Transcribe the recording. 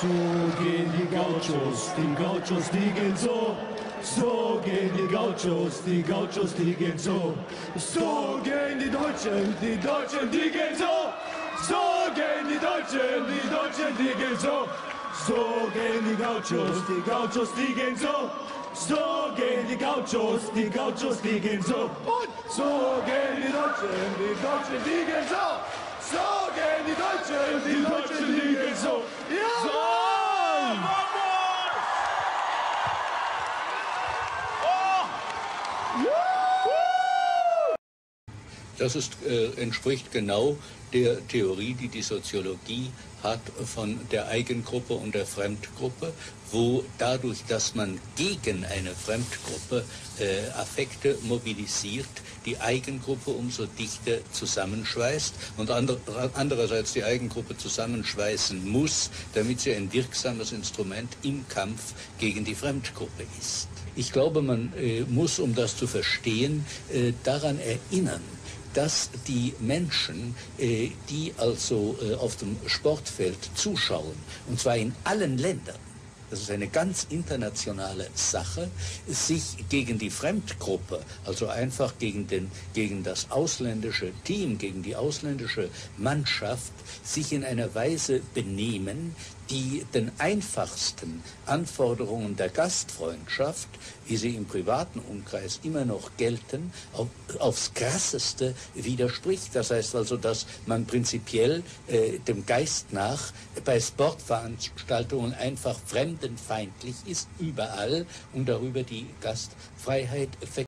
So gehen die Gauchos, die gehen so. So gehen die Gauchos, die gehen so. So gehen die Deutschen, die gehen so. So gehen die Deutschen, die gehen so. So gehen die gehen so. So gehen die gehen so. Und so gehen die Deutschen, die gehen so. So gehen die Deutschen, die gehen so. Ja! Das ist, entspricht genau der Theorie, die die Soziologie hat von der Eigengruppe und der Fremdgruppe, wo dadurch, dass man gegen eine Fremdgruppe Affekte mobilisiert, die Eigengruppe umso dichter zusammenschweißt und andererseits die Eigengruppe zusammenschweißen muss, damit sie ein wirksames Instrument im Kampf gegen die Fremdgruppe ist. Ich glaube, man muss, um das zu verstehen, daran erinnern, dass die Menschen, die also auf dem Sportfeld zuschauen, und zwar in allen Ländern, das ist eine ganz internationale Sache, sich gegen die Fremdgruppe, also einfach gegen das ausländische Team, gegen die ausländische Mannschaft, sich in einer Weise benehmen, die den einfachsten Anforderungen der Gastfreundschaft, wie sie im privaten Umkreis immer noch gelten, aufs Krasseste widerspricht. Das heißt also, dass man prinzipiell dem Geist nach bei Sportveranstaltungen einfach fremdenfeindlich ist, überall, und darüber die Gastfreiheit verkehrt.